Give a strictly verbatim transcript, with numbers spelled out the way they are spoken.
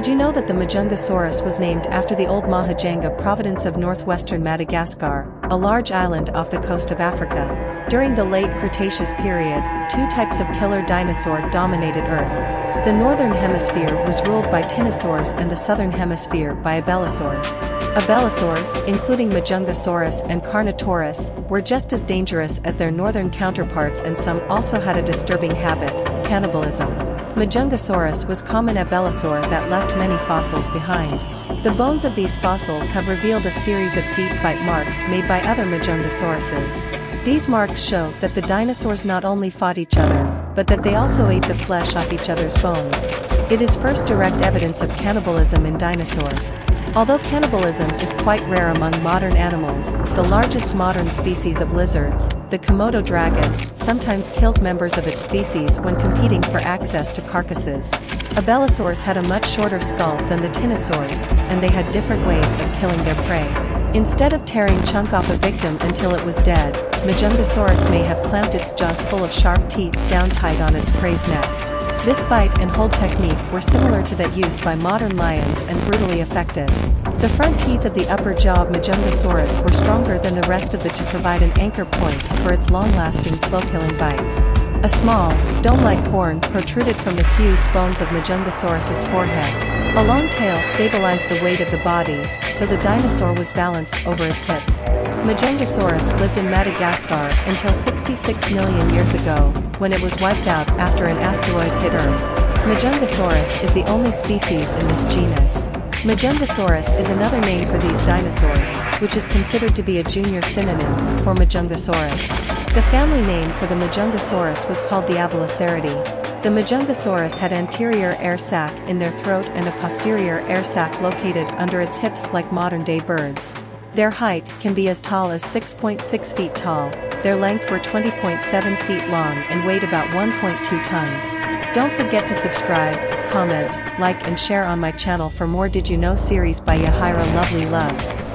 Did you know that the Majungasaurus was named after the old Mahajanga province of northwestern Madagascar, a large island off the coast of Africa? During the late Cretaceous period, two types of killer dinosaur dominated Earth. The northern hemisphere was ruled by Tyrannosaurs and the southern hemisphere by Abelisaurs. Abelisaurs, including Majungasaurus and Carnotaurus, were just as dangerous as their northern counterparts, and some also had a disturbing habit, cannibalism. Majungasaurus was a common abelisaur that left many fossils behind. The bones of these fossils have revealed a series of deep bite marks made by other Majungasauruses. These marks show that the dinosaurs not only fought each other, but that they also ate the flesh off each other's bones. It is first direct evidence of cannibalism in dinosaurs. Although cannibalism is quite rare among modern animals, the largest modern species of lizards, the Komodo dragon, sometimes kills members of its species when competing for access to carcasses. Abelisaurs had a much shorter skull than the Tyrannosaurs, and they had different ways of killing their prey. Instead of tearing chunk off a victim until it was dead, Majungasaurus may have clamped its jaws full of sharp teeth down tight on its prey's neck. This bite and hold technique were similar to that used by modern lions and brutally effective. The front teeth of the upper jaw of Majungasaurus were stronger than the rest of it to provide an anchor point for its long-lasting slow-killing bites. A small, dome-like horn protruded from the fused bones of Majungasaurus's forehead. A long tail stabilized the weight of the body, so the dinosaur was balanced over its hips. Majungasaurus lived in Madagascar until sixty-six million years ago, when it was wiped out after an asteroid hit Earth. Majungasaurus is the only species in this genus. Majungasaurus is another name for these dinosaurs, which is considered to be a junior synonym for Majungasaurus. The family name for the Majungasaurus was called the Abelisauridae. The Majungasaurus had anterior air sac in their throat and a posterior air sac located under its hips like modern-day birds. Their height can be as tall as six point six feet tall, their length were twenty point seven feet long and weighed about one point two tons. Don't forget to subscribe, comment, like and share on my channel for more Did You Know series by Yahaira Lovely Loves.